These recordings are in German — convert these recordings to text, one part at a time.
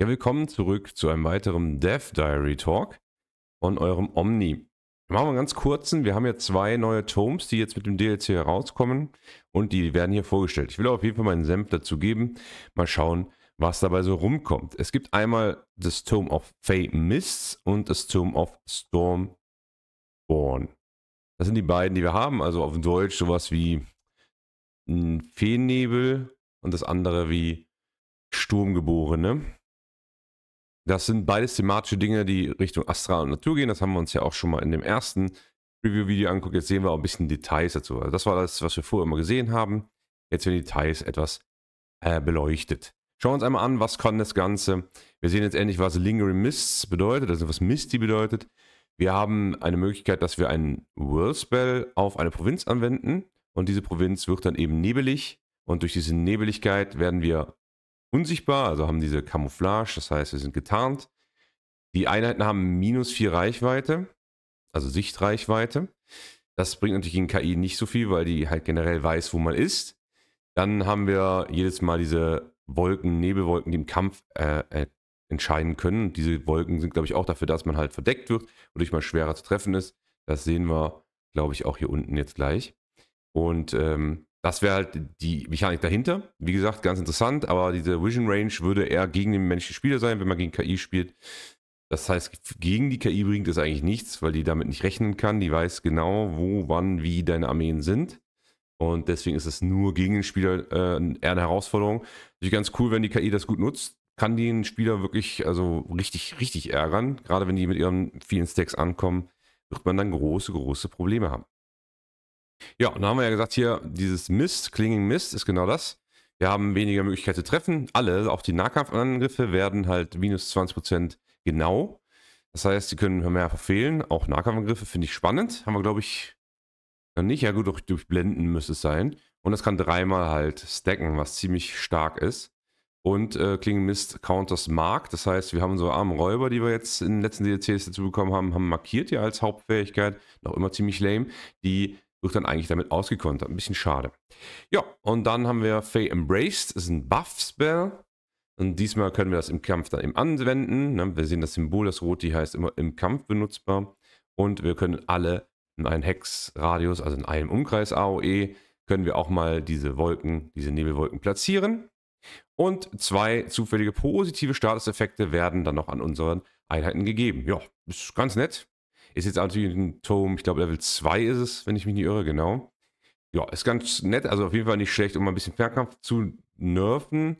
Ja, willkommen zurück zu einem weiteren Death Diary Talk von eurem Omni. Machen wir einen ganz kurzen. Wir haben ja zwei neue Tomes, die jetzt mit dem DLC herauskommen und die werden hier vorgestellt. Ich will auf jeden Fall meinen Senf dazu geben. Mal schauen, was dabei so rumkommt. Es gibt einmal das Tome of Fae Mists und das Tome of Stormborn. Das sind die beiden, die wir haben. Also auf Deutsch sowas wie ein Feennebel und das andere wie Sturmgeborene. Das sind beides thematische Dinge, die Richtung Astral und Natur gehen. Das haben wir uns ja auch schon mal in dem ersten Preview-Video angeguckt. Jetzt sehen wir auch ein bisschen Details dazu. Also das war das, was wir vorher immer gesehen haben. Jetzt werden die Details etwas beleuchtet. Schauen wir uns einmal an, was kann das Ganze. Wir sehen jetzt endlich, was Lingering Mists bedeutet, also was Misty bedeutet. Wir haben eine Möglichkeit, dass wir einen Whirl Spell auf eine Provinz anwenden. Und diese Provinz wird dann eben nebelig. Und durch diese Nebeligkeit werden wir unsichtbar, also haben diese Camouflage, das heißt, wir sind getarnt. Die Einheiten haben -4 Reichweite, also Sichtreichweite. Das bringt natürlich in KI nicht so viel, weil die halt generell weiß, wo man ist. Dann haben wir jedes Mal diese Wolken, Nebelwolken, die im Kampf entscheiden können. Diese Wolken sind, glaube ich, auch dafür, dass man halt verdeckt wird, wodurch man schwerer zu treffen ist. Das sehen wir, glaube ich, auch hier unten jetzt gleich. Und das wäre halt die Mechanik dahinter. Wie gesagt, ganz interessant, aber diese Vision Range würde eher gegen den menschlichen Spieler sein, wenn man gegen KI spielt. Das heißt, gegen die KI bringt es eigentlich nichts, weil die damit nicht rechnen kann. Die weiß genau, wo, wann, wie deine Armeen sind. Und deswegen ist es nur gegen den Spieler eher eine Herausforderung. Natürlich ganz cool, wenn die KI das gut nutzt, kann die den Spieler wirklich also richtig ärgern. Gerade wenn die mit ihren vielen Stacks ankommen, wird man dann große Probleme haben. Ja, und da haben wir ja gesagt, hier dieses Mist, Clinging Mist ist genau das. Wir haben weniger Möglichkeit zu treffen. Alle, auch die Nahkampfangriffe, werden halt -20% genau. Das heißt, sie können mehr verfehlen. Auch Nahkampfangriffe finde ich spannend. Haben wir, glaube ich, noch nicht. Ja gut, durch Blenden müsste es sein. Und das kann dreimal halt stacken, was ziemlich stark ist. Und Clinging Mist counters Mark. Das heißt, wir haben unsere armen Räuber, die wir jetzt in den letzten DLCs dazu bekommen haben, haben markiert hier als Hauptfähigkeit. Noch immer ziemlich lame. Die wird dann eigentlich damit ausgekontert. Ein bisschen schade. Ja, und dann haben wir Fae Embraced. Das ist ein Buff-Spell. Und diesmal können wir das im Kampf dann eben anwenden. Wir sehen das Symbol, das Rot, die heißt immer im Kampf benutzbar. Und wir können alle in einem Hex-Radius, also in einem Umkreis AOE, können wir auch mal diese Wolken, diese Nebelwolken platzieren. Und zwei zufällige positive Statuseffekte werden dann noch an unseren Einheiten gegeben. Ja, ist ganz nett. Ist jetzt natürlich ein Tome, ich glaube Level 2 ist es, wenn ich mich nicht irre, genau. Ja, ist ganz nett, also auf jeden Fall nicht schlecht, um mal ein bisschen Fernkampf zu nerven.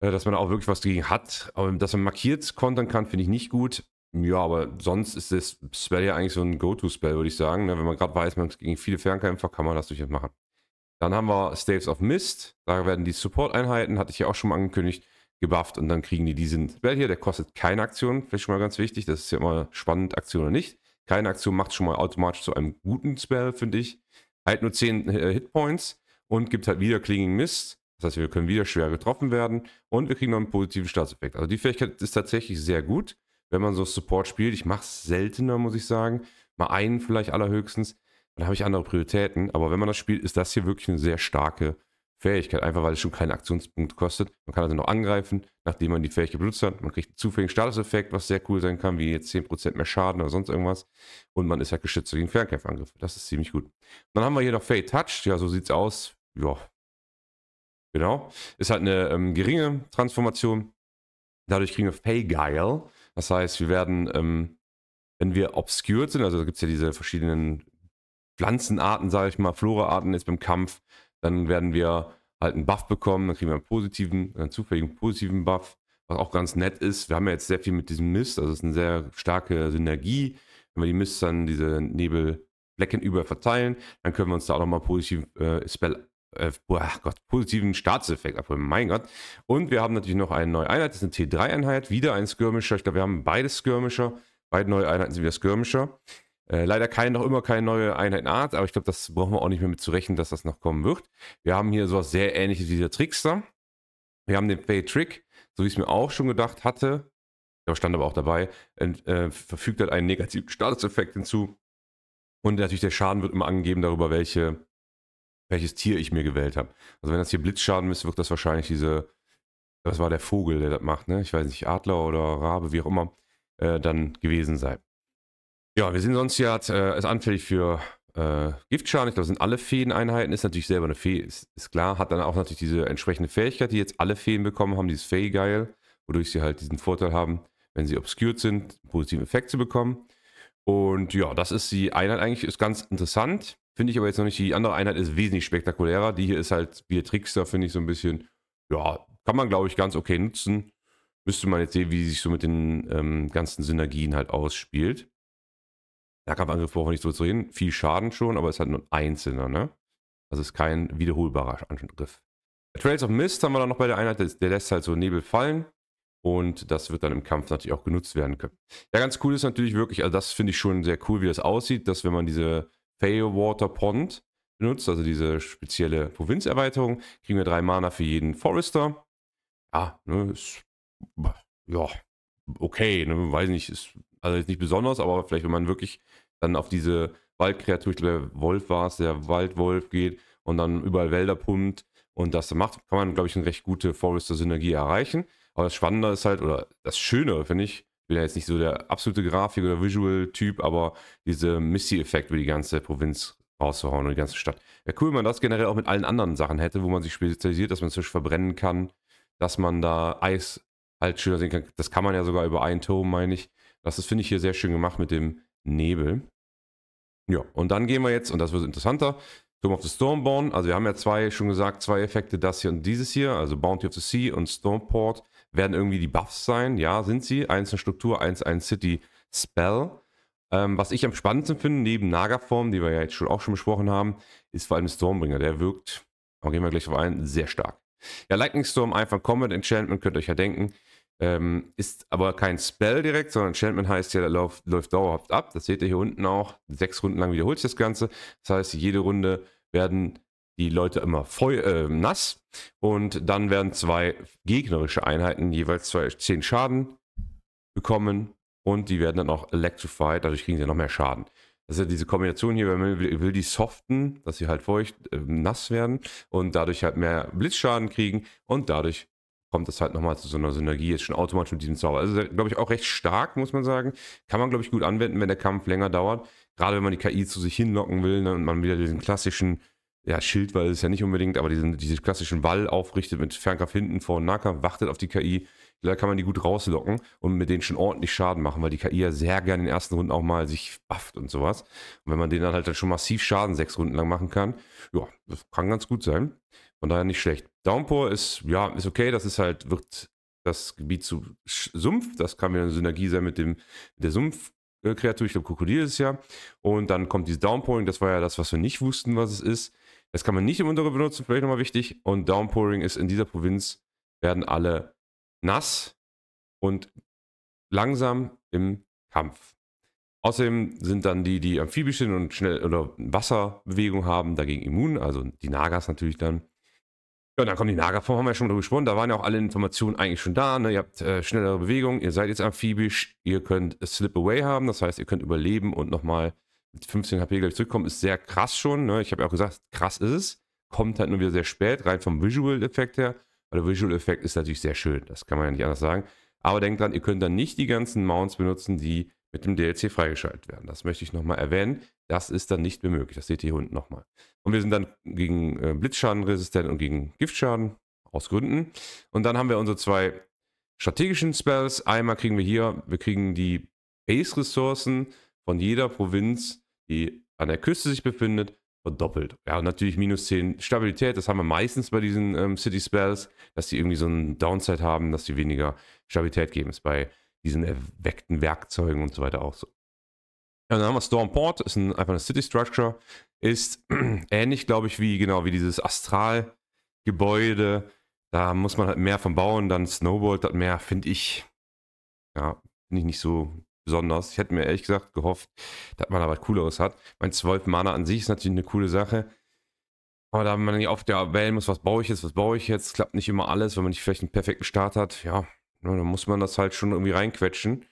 Dass man auch wirklich was dagegen hat. Aber dass man markiert kontern kann, finde ich nicht gut. Ja, aber sonst ist das Spell ja eigentlich so ein Go-To-Spell, würde ich sagen. Wenn man gerade weiß, man ist gegen viele Fernkämpfer, kann man das durchaus machen. Dann haben wir Staves of Mist. Da werden die Support-Einheiten, hatte ich ja auch schon mal angekündigt, gebufft und dann kriegen die diesen Spell hier, der kostet keine Aktion, vielleicht schon mal ganz wichtig, das ist ja immer spannend, Aktion oder nicht. Keine Aktion macht schon mal automatisch zu einem guten Spell, finde ich. Halt nur 10 Hitpoints und gibt halt wieder Clinging Mist, das heißt wir können wieder schwer getroffen werden und wir kriegen noch einen positiven Starteffekt. Also die Fähigkeit ist tatsächlich sehr gut, wenn man so Support spielt. Ich mache es seltener, muss ich sagen, mal einen vielleicht allerhöchstens, dann habe ich andere Prioritäten, aber wenn man das spielt, ist das hier wirklich eine sehr starke Fähigkeit, einfach weil es schon keinen Aktionspunkt kostet. Man kann also noch angreifen, nachdem man die Fähigkeit benutzt hat. Man kriegt einen zufälligen Statuseffekt, was sehr cool sein kann, wie jetzt 10% mehr Schaden oder sonst irgendwas. Und man ist halt geschützt gegen Fernkämpfangriffe. Das ist ziemlich gut. Dann haben wir hier noch Fey Touch. Ja, so sieht es aus. Ja, genau. Ist halt eine geringe Transformation. Dadurch kriegen wir Fay Guile. Das heißt, wir werden, wenn wir obscured sind, also da gibt es ja diese verschiedenen Pflanzenarten, sage ich mal, Floraarten jetzt beim Kampf, dann werden wir halt einen Buff bekommen, dann kriegen wir einen positiven, einen zufälligen positiven Buff, was auch ganz nett ist. Wir haben ja jetzt sehr viel mit diesem Mist, also es ist eine sehr starke Synergie. Wenn wir die Mist dann diese Nebelflecken über verteilen, dann können wir uns da auch nochmal positiven Startseffekt abholen, mein Gott. Und wir haben natürlich noch eine neue Einheit, das ist eine T3-Einheit, wieder ein Skirmisher. Ich glaube, wir haben beide Skirmisher, beide neue Einheiten sind wieder Skirmisher. Leider noch immer keine neue Einheitenart, aber ich glaube, das brauchen wir auch nicht mehr mit zu rechnen, dass das noch kommen wird. Wir haben hier sowas sehr ähnliches wie der Trickster. Wir haben den Fey Trick, so wie ich es mir auch schon gedacht hatte. Da stand aber auch dabei, verfügt halt einen negativen Statuseffekt hinzu. Und natürlich der Schaden wird immer angegeben darüber, welches Tier ich mir gewählt habe. Also wenn das hier Blitzschaden ist, wird das wahrscheinlich diese das war der Vogel, der das macht, ne? Ich weiß nicht, Adler oder Rabe, wie auch immer, dann gewesen sein. Ja, wir sind sonst ja, ist anfällig für Giftschaden. Ich glaube, das sind alle Feen-Einheiten. Ist natürlich selber eine Fee, ist klar. Hat dann auch natürlich diese entsprechende Fähigkeit, die jetzt alle Feen bekommen haben, dieses Fay Guile, wodurch sie halt diesen Vorteil haben, wenn sie obscured sind, positiven Effekt zu bekommen. Und ja, das ist die Einheit eigentlich, ist ganz interessant. Finde ich aber jetzt noch nicht, die andere Einheit ist wesentlich spektakulärer. Die hier ist halt wie der Trickster, finde ich so ein bisschen, ja, kann man glaube ich ganz okay nutzen. Müsste man jetzt sehen, wie sie sich so mit den ganzen Synergien halt ausspielt. Nahkampfangriff brauchen wir nicht so zu reden. Viel Schaden schon, aber es ist halt nur ein einzelner, ne? Das ist kein wiederholbarer Angriff. Trails of Mist haben wir dann noch bei der Einheit, der lässt halt so Nebel fallen. Und das wird dann im Kampf natürlich auch genutzt werden können. Ja, ganz cool ist natürlich wirklich, also das finde ich schon sehr cool, wie das aussieht, dass wenn man diese Failwater Pond benutzt, also diese spezielle Provinzerweiterung, kriegen wir 3 Mana für jeden Forester. Ja, ne, ist, ja, okay, ne, weiß nicht, ist also jetzt nicht besonders, aber vielleicht wenn man wirklich dann auf diese Waldkreatur, ich glaube der Wolf war es, der Waldwolf geht und dann überall Wälder pumpt und das macht, kann man glaube ich eine recht gute Forester-Synergie erreichen. Aber das Spannende ist halt, oder das Schöne, finde ich, bin ja jetzt nicht so der absolute Grafik- oder Visual-Typ, aber diese Misty-Effekt über die ganze Provinz rauszuhauen und die ganze Stadt. Wäre cool, wenn man das generell auch mit allen anderen Sachen hätte, wo man sich spezialisiert, dass man zum Beispiel verbrennen kann, dass man da Eis halt schöner sehen kann. Das kann man ja sogar über einen Turm, meine ich. Das ist, finde ich, hier sehr schön gemacht mit dem Nebel. Ja, und dann gehen wir jetzt, und das wird interessanter, Tome of the Stormborn. Also wir haben ja schon gesagt, zwei Effekte, das hier und dieses hier, also Bounty of the Sea und Stormport. Werden irgendwie die Buffs sein, ja, sind sie. 1 eine Struktur, 1 ein City-Spell. Was ich am spannendsten finde, neben Nagaform, die wir ja jetzt auch schon besprochen haben, ist vor allem Stormbringer. Der wirkt, da gehen wir gleich drauf ein, sehr stark. Ja, Lightning Storm, einfach Combat Enchantment, könnt ihr euch ja denken. Ist aber kein Spell direkt, sondern Enchantment heißt ja, der läuft dauerhaft ab. Das seht ihr hier unten auch. 6 Runden lang wiederholt sich das Ganze. Das heißt, jede Runde werden die Leute immer voll, nass und dann werden 2 gegnerische Einheiten jeweils 10 Schaden bekommen und die werden dann auch electrified, dadurch kriegen sie noch mehr Schaden. Das ist ja diese Kombination hier, wenn man will die soften, dass sie halt feucht, nass werden und dadurch halt mehr Blitzschaden kriegen und dadurch kommt das halt nochmal zu so einer Synergie, jetzt schon automatisch mit diesem Zauber. Also glaube ich auch recht stark, muss man sagen. Kann man glaube ich gut anwenden, wenn der Kampf länger dauert. Gerade wenn man die KI zu sich hinlocken will, ne, und man wieder diesen klassischen, ja, Schildwall ist ja nicht unbedingt, aber diese klassischen Wall aufrichtet mit Fernkampf hinten, vor und Nahkampf, wartet auf die KI. Da kann man die gut rauslocken und mit denen schon ordentlich Schaden machen, weil die KI ja sehr gerne in den ersten Runden auch mal sich bufft und sowas. Und wenn man denen dann halt schon massiv Schaden 6 Runden lang machen kann, ja, das kann ganz gut sein. Von daher nicht schlecht. Downpour ist, ja, ist okay, das ist halt, wird das Gebiet zu Sumpf, das kann wieder eine Synergie sein mit der Sumpf. Kreatur, ich glaube Krokodil ist es ja. Und dann kommt dieses Downpouring, das war ja das, was wir nicht wussten, was es ist. Das kann man nicht im Untergrund benutzen, vielleicht nochmal wichtig. Und Downpouring ist, in dieser Provinz werden alle nass und langsam im Kampf. Außerdem sind dann die amphibisch sind und schnell oder Wasserbewegung haben, dagegen immun, also die Nagas natürlich dann. Ja, und dann kommen die Nagaform, haben wir ja schon drüber gesprochen. Da waren ja auch alle Informationen eigentlich schon da. Ne? Ihr habt schnellere Bewegung, ihr seid jetzt amphibisch, ihr könnt Slip-Away haben. Das heißt, ihr könnt überleben und nochmal mit 15 HP gleich zurückkommen. Ist sehr krass schon. Ne? Ich habe ja auch gesagt, krass ist es. Kommt halt nur wieder sehr spät, rein vom Visual-Effekt her. Weil der Visual-Effekt ist natürlich sehr schön. Das kann man ja nicht anders sagen. Aber denkt dran, ihr könnt dann nicht die ganzen Mounts benutzen, die mit dem DLC freigeschaltet werden. Das möchte ich nochmal erwähnen. Das ist dann nicht mehr möglich. Das seht ihr hier unten nochmal. Und wir sind dann gegen Blitzschaden resistent und gegen Giftschaden. Aus Gründen. Und dann haben wir unsere 2 strategischen Spells. Einmal kriegen wir hier, wir kriegen die Base-Ressourcen von jeder Provinz, die an der Küste sich befindet, verdoppelt. Ja, und natürlich minus 10 Stabilität. Das haben wir meistens bei diesen City-Spells, dass die irgendwie so einen Downside haben, dass die weniger Stabilität geben. Das ist bei diesen erweckten Werkzeugen und so weiter auch so. Ja, dann haben wir Stormport, ist einfach eine City Structure, ist ähnlich, glaube ich, wie dieses Astral-Gebäude. Da muss man halt mehr von bauen, dann snowballt das mehr, finde ich. Ja, finde ich nicht so besonders. Ich hätte mir ehrlich gesagt gehofft, dass man da was Cooleres hat. Mein 12 Mana an sich ist natürlich eine coole Sache. Aber da man nicht oft ja wählen muss, was baue ich jetzt, klappt nicht immer alles, wenn man nicht vielleicht einen perfekten Start hat, ja. Ja, dann muss man das halt schon irgendwie reinquetschen.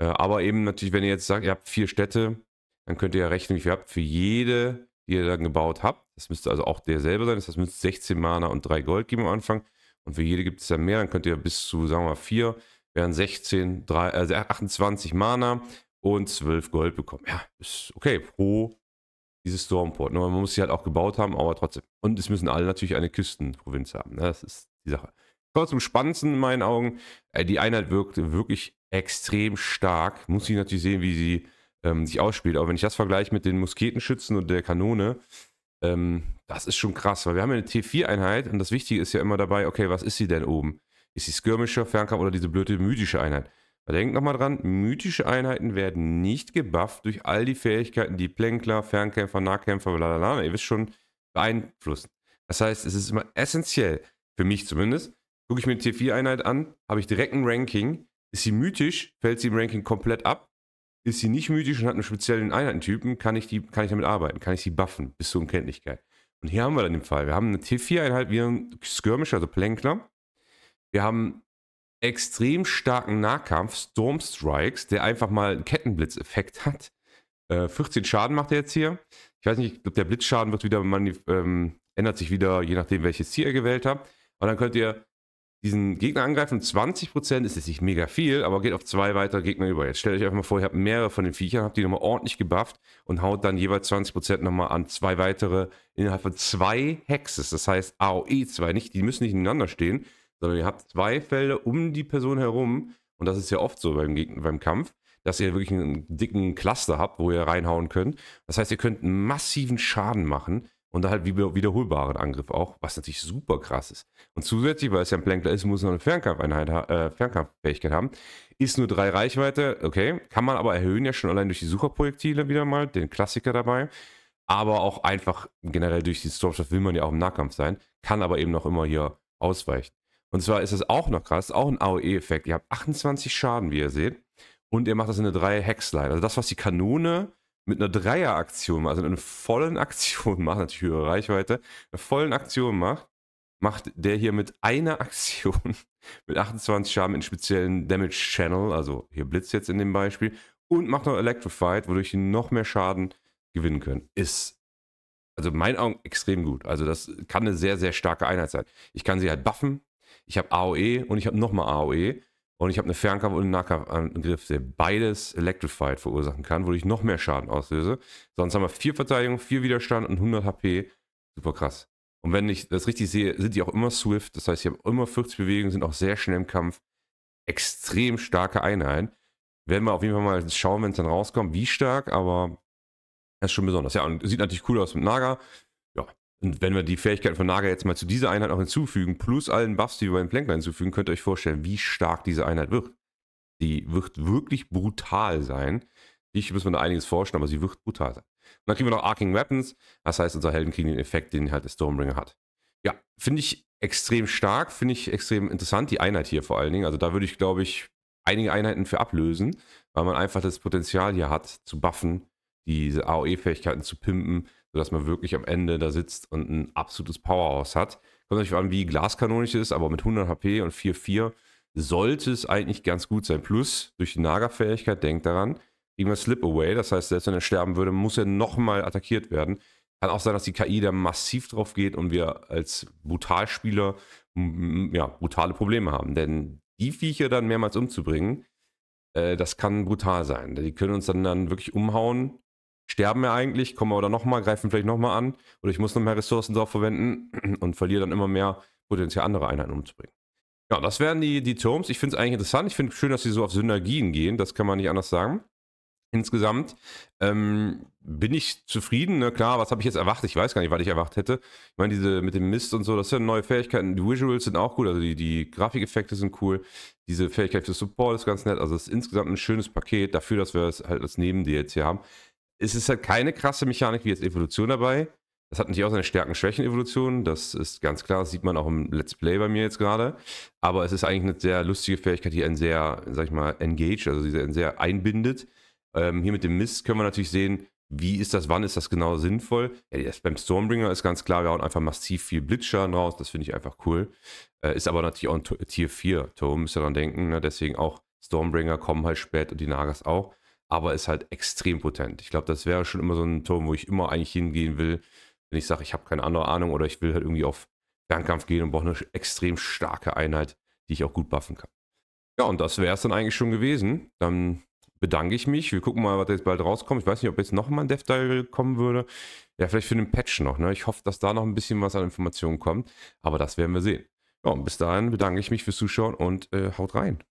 Aber eben natürlich, wenn ihr jetzt sagt, ihr habt 4 Städte, dann könnt ihr ja rechnen, wie viel ihr habt für jede, die ihr dann gebaut habt. Das müsste also auch derselbe sein. Das müsste 16 Mana und 3 Gold geben am Anfang. Und für jede gibt es ja mehr. Dann könnt ihr bis zu, sagen wir mal, 4, wären 16, 28 Mana und 12 Gold bekommen. Ja, ist okay. Pro dieses Stormport. Nur man muss sie halt auch gebaut haben, aber trotzdem. Und es müssen alle natürlich eine Küstenprovinz haben. Das ist die Sache. Kurz zum Spannendsten in meinen Augen. Die Einheit wirkt wirklich extrem stark. Muss ich natürlich sehen, wie sie sich ausspielt. Aber wenn ich das vergleiche mit den Musketenschützen und der Kanone, das ist schon krass, weil wir haben ja eine T4-Einheit und das Wichtige ist ja immer dabei, okay, was ist sie denn oben? Ist sie Skirmisher, Fernkampf oder diese blöde mythische Einheit? Aber denkt nochmal dran, mythische Einheiten werden nicht gebufft durch all die Fähigkeiten, die Plänkler, Fernkämpfer, Nahkämpfer, blablabla, ihr wisst schon, beeinflussen. Das heißt, es ist immer essentiell, für mich zumindest, gucke ich mir eine T4-Einheit an, habe ich direkt ein Ranking, ist sie mythisch, fällt sie im Ranking komplett ab. Ist sie nicht mythisch und hat einen speziellen Einheitentypen, kann ich damit arbeiten, kann ich sie buffen bis zur Unkenntlichkeit. Und hier haben wir dann den Fall. Wir haben eine T4-Einheit wie ein Skirmisher, also Plänkler. Wir haben extrem starken Nahkampf, Stormstrikes, der einfach mal einen Kettenblitzeffekt hat. 14 Schaden macht er jetzt hier. Ich weiß nicht, ich glaube, der Blitzschaden wird wieder, ändert sich wieder, je nachdem, welches Ziel ihr gewählt habt. Und dann könnt ihr diesen Gegner angreifen, 20% ist jetzt nicht mega viel, aber geht auf 2 weitere Gegner über. Jetzt stellt euch einfach mal vor, ihr habt mehrere von den Viechern, habt die nochmal ordentlich gebufft und haut dann jeweils 20% nochmal an 2 weitere innerhalb von 2 Hexes. Das heißt AOE 2, nicht, die müssen nicht nebeneinander stehen, sondern ihr habt 2 Felder um die Person herum. Und das ist ja oft so beim Kampf, dass ihr wirklich einen dicken Cluster habt, wo ihr reinhauen könnt. Das heißt, ihr könnt einen massiven Schaden machen. Und da halt wiederholbaren Angriff auch, was natürlich super krass ist. Und zusätzlich, weil es ja ein Plänkler ist, muss man eine Fernkampffähigkeit haben. Ist nur 3 Reichweite, okay. Kann man aber erhöhen, ja schon allein durch die Sucherprojektile wieder mal, den Klassiker dabei. Aber auch einfach generell durch die Stormschaft will man ja auch im Nahkampf sein. Kann aber eben noch immer hier ausweichen. Und zwar ist das auch noch krass, auch ein AOE-Effekt. Ihr habt 28 Schaden, wie ihr seht. Und ihr macht das in eine 3-Hexline. Also das, was die Kanone mit einer 3er-Aktion, also einer vollen Aktion macht, natürlich höhere Reichweite, eine vollen Aktion macht der hier mit einer Aktion, mit 28 Schaden in speziellen Damage Channel, also hier Blitz jetzt in dem Beispiel, und macht noch Electrified, wodurch ihr noch mehr Schaden gewinnen könnt. Ist, also in meinen Augen, extrem gut. Also das kann eine sehr, sehr starke Einheit sein. Ich kann sie halt buffen, ich habe AOE und ich habe nochmal AOE. Und ich habe eine Fernkampf- und einen Nahkampfangriff, der beides Electrified verursachen kann, wodurch ich noch mehr Schaden auslöse. Sonst haben wir 4 Verteidigung, 4 Widerstand und 100 HP. Super krass. Und wenn ich das richtig sehe, sind die auch immer Swift. Das heißt, sie haben immer 40 Bewegungen, sind auch sehr schnell im Kampf. Extrem starke Einheiten. Werden wir auf jeden Fall mal schauen, wenn es dann rauskommt, wie stark. Aber das ist schon besonders. Ja, und sieht natürlich cool aus mit Naga. Ja. Und wenn wir die Fähigkeiten von Naga jetzt mal zu dieser Einheit noch hinzufügen, plus allen Buffs, die wir beim Plänkler hinzufügen, könnt ihr euch vorstellen, wie stark diese Einheit wird. Die wird wirklich brutal sein. Ich muss mir da einiges vorstellen, aber sie wird brutal sein. Und dann kriegen wir noch Arcing Weapons. Das heißt, unsere Helden kriegen den Effekt, den halt der Stormbringer hat. Ja, finde ich extrem stark, finde ich extrem interessant, die Einheit hier vor allen Dingen. Also da würde ich, glaube ich, einige Einheiten für ablösen, weil man einfach das Potenzial hier hat, zu buffen, diese AOE-Fähigkeiten zu pimpen, dass man wirklich am Ende da sitzt und ein absolutes Powerhouse hat. Kommt natürlich an, wie glaskanonisch es ist, aber mit 100 HP und 4-4 sollte es eigentlich ganz gut sein. Plus, durch die Naga-Fähigkeit, denkt daran, kriegen wir Slip-Away, das heißt, selbst wenn er sterben würde, muss er nochmal attackiert werden. Kann auch sein, dass die KI da massiv drauf geht und wir als Brutalspieler ja, brutale Probleme haben. Denn die Viecher dann mehrmals umzubringen, das kann brutal sein. Die können uns dann wirklich umhauen. Sterben wir eigentlich, kommen wir aber nochmal, greifen vielleicht nochmal an oder ich muss noch mehr Ressourcen drauf verwenden und verliere dann immer mehr potenziell andere Einheiten umzubringen. Ja, das wären die Tomes. Ich finde es eigentlich interessant. Ich finde schön, dass sie so auf Synergien gehen. Das kann man nicht anders sagen. Insgesamt bin ich zufrieden. Ne? Klar, was habe ich jetzt erwartet? Ich weiß gar nicht, was ich erwartet hätte. Ich meine, diese mit dem Mist und so, das sind neue Fähigkeiten. Die Visuals sind auch gut, also die Grafikeffekte sind cool. Diese Fähigkeit für Support ist ganz nett. Also es ist insgesamt ein schönes Paket dafür, dass wir es halt als Neben-DLC haben. Es ist halt keine krasse Mechanik wie jetzt Evolution dabei. Das hat natürlich auch seine Stärken, Schwächen, Evolution. Das ist ganz klar, das sieht man auch im Let's Play bei mir jetzt gerade. Aber es ist eigentlich eine sehr lustige Fähigkeit, die einen sehr, sag ich mal, engaged, also die einen sehr einbindet. Hier mit dem Mist können wir natürlich sehen, wie ist das, wann ist das genau sinnvoll. Ja, das beim Stormbringer ist ganz klar, wir hauen einfach massiv viel Blitzschaden raus. Das finde ich einfach cool. Ist aber natürlich auch ein Tier 4-Turm, müsst ihr dran denken. Ne? Deswegen auch Stormbringer kommen halt spät und die Nagas auch. Aber ist halt extrem potent. Ich glaube, das wäre schon immer so ein Turm, wo ich immer eigentlich hingehen will, wenn ich sage, ich habe keine andere Ahnung oder ich will halt irgendwie auf Fernkampf gehen und brauche eine extrem starke Einheit, die ich auch gut buffen kann. Ja, und das wäre es dann eigentlich schon gewesen. Dann bedanke ich mich. Wir gucken mal, was jetzt bald rauskommt. Ich weiß nicht, ob jetzt nochmal ein Dev-Dial kommen würde. Ja, vielleicht für den Patch noch. Ne? Ich hoffe, dass da noch ein bisschen was an Informationen kommt. Aber das werden wir sehen. Ja, und bis dahin bedanke ich mich fürs Zuschauen und haut rein.